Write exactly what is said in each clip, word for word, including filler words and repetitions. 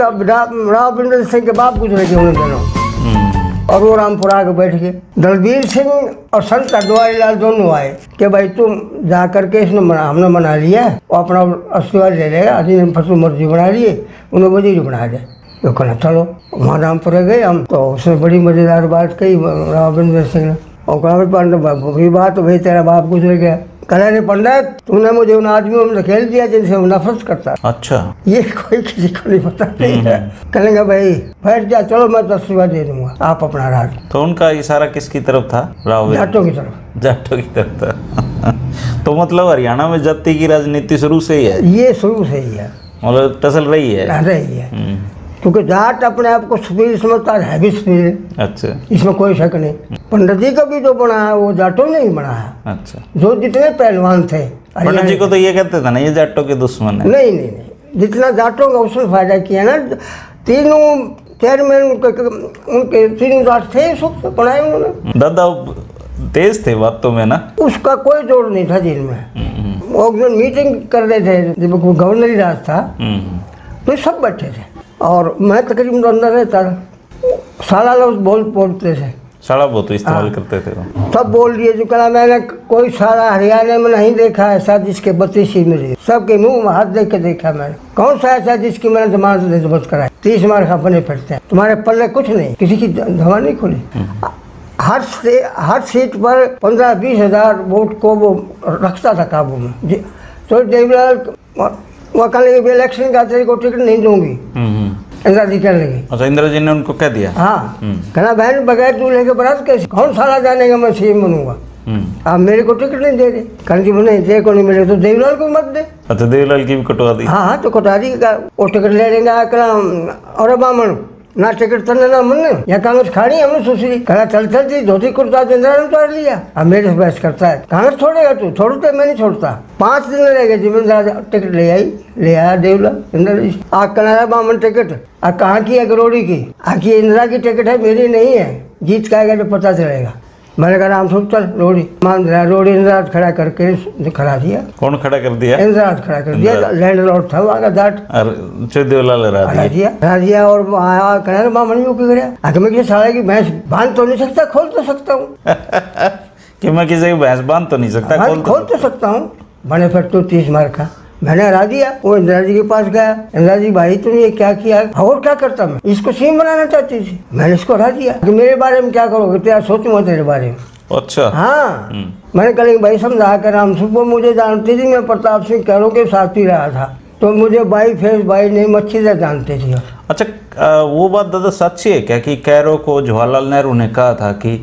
तब राव सिंह के बाप गुजरे थे उन्हें दोनों, और वो रामपुरा आके बैठ गए। दलबीर सिंह और संत जवाहरलाल दोनों आए कि भाई तुम जा करके इसने मना, हमने मना लिया और अपना आशीर्वाद ले लेगा, अजीम फसू मर्जी बना लिए, उन्हें वजीर बना दे। तो कहना चलो वहाँ रामपुरा गए हम, तो उसने बड़ी मज़ेदार बात कही राविंद्र सिंह ने। और कहा भाई बात तो भाई तेरा बाप गुजर गया। कह रहे पंडित तुमने मुझे उन आदमियों में धकेल दिया जिनसे मैं नफरत करता। अच्छा, ये कोई किसी को नहीं पता नहीं है। कहेंगे भाई बैठ जा, चलो मैं तस्वीर दे दूंगा, आप अपना राज। तो उनका इशारा किसकी तरफ था? राव जाटों की तरफ। जाटों की तरफ था। तो मतलब हरियाणा में जाति की राजनीति शुरू से ही है? ये शुरू से ही है, मतलब टसल रही है रही है क्योंकि जाट अपने आप को सुपीरियर समझता है भी सुपीरियर। अच्छा, इसमें कोई शक नहीं। पंडित जी का भी जो बना है वो जाटों ने ही बना है। अच्छा, जो जितने पहलवान थे पंडित जी को तो ये कहते थे ना ये जाटों के दुश्मन है। नहीं नहीं नहीं, जितना जाटों का उसने फायदा किया ना, तीनों चेयरमैन उनके तीनों जाट थे, सब बनाए उन्होंने। दादा तेज थे बातों में ना, उसका कोई जोड़ नहीं था जेल में। वो मीटिंग कर रहे थे जब गवर्नर राज था, तो सब बैठे थे और मैं तकरीबन अंदर रहता था। साला लफ्ज बोल बोलते थे, साला बहुत इस्तेमाल करते थे। सब बोल दिए जो कला, मैंने कोई साला हरियाणा में नहीं देखा ऐसा जिसके बत्तीसी मिले, सबके मुंह में हाथ देख के देखा मैंने। कौन सा ऐसा जिसकी मैंने जमानत निर्बत कराई? तीस मार खा बने फिरते हैं, तुम्हारे पल्ले कुछ नहीं, किसी की धमा नहीं खुली। हर से हर सीट पर पंद्रह बीस हजार वोट को वो रखता था काबू में। तो देवलाल वह कहेंगे भी इलेक्शन का तेरे को टिकट नहीं दूंगी, इंद्रजीत कर लेंगे। अच्छा, इंद्रजीत ने उनको कह दिया? हाँ, कहना बहन बगैर दूल्हे के बरात कैसे, कौन साला जानेगा मैं सीएम बनूंगा, आप मेरे को टिकट नहीं दे रहे। कहने की नहीं दे को नहीं मिले तो देवलाल को मत दे। अच्छा, देवलाल की भी कटवारी? हाँ हाँ, तो कटवारी का वो टिकट ले लेगा। कहना और बामण ना टिकट तने ना मन या कांग्रेस खानी हमने सोची। कहा चल चलती धोती कुर्ता इंदिरा ने उतार लिया, अब मेरे बहस करता है। कांग्रेस छोड़ेगा तू? छोड़ते मैं नहीं छोड़ता। पाँच दिन रह गए जिम्मेदार, टिकट ले आई ले आया देवलाल इंद्रजीत। आ कनारा बामन टिकट आ कहाँ की है? रोडी की। आ की इंदिरा की टिकट है, मेरी नहीं है। जीत का आएगा तो पता चलेगा। मैंने कहा राम सुन चल रोडी मान रहा। रोडी इंदिरा खड़ा करके खड़ा दिया। कौन खड़ा कर दिया? इंदिरा खड़ा कर दिया। लैंड लॉर्ड था वहाँ का जाट, देवलाल राजीया राजीया। और कहना मामन भी गया आगे किसी साले की भैंस बांध तो नहीं सकता, खोल तो सकता हूँ। कि मैं किसी की भैंस बांध तो नहीं सकता, खोल तो सकता हूँ। मैंने फिर तो तीस मार खा मैंने हरा दिया। वो इंदिरा जी के पास गया, इंदिरा जी भाई तुमने ये क्या किया? और क्या करता मैं, इसको सीएम बनाना चाहती थी, मैंने इसको हरा दिया। कि मेरे बारे में क्या करोगे, तेरा सोचूंगा तेरे बारे में। अच्छा, हाँ। मैंने कहा भाई समझा कर राम सिंह को, मुझे जानती थी, मैं प्रताप सिंह कहरों के साथ ही रहा था, तो मुझे बाई फेस बाई नेम अच्छी तरह जानते थे। अच्छा, वो बात दादा सच्ची है क्या कि कहरों को जवाहरलाल नेहरू ने कहा था कि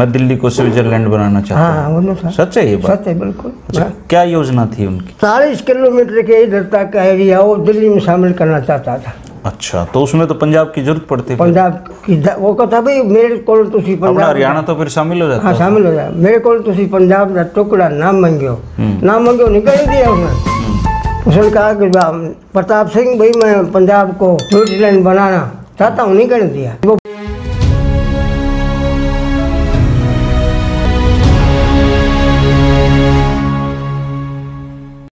मैं दिल्ली को स्विट्जरलैंड बनाना चाहता हूँ? हाँ, सच है ये बात? सच है बिल्कुल। अच्छा, क्या योजना थी उनकी? चालीस किलोमीटर के इधर तक का एरिया वो दिल्ली में शामिल करना चाहता था। अच्छा, तो उसमें तो पंजाब की जरूरत पड़ती है। पंजाब की वो कहता भाई मेरे को तुसी पंजाब, हरियाणा तो फिर शामिल हो जाता। हाँ, शामिल हो जाए। मेरे को तुसी पंजाब का टुकड़ा ना मंगो ना मंगो, निकल दिया उसने। उसने कहा कि प्रताप सिंह भाई मैं पंजाब को स्विट्जरलैंड बनाना चाहता हूँ, निकल दिया।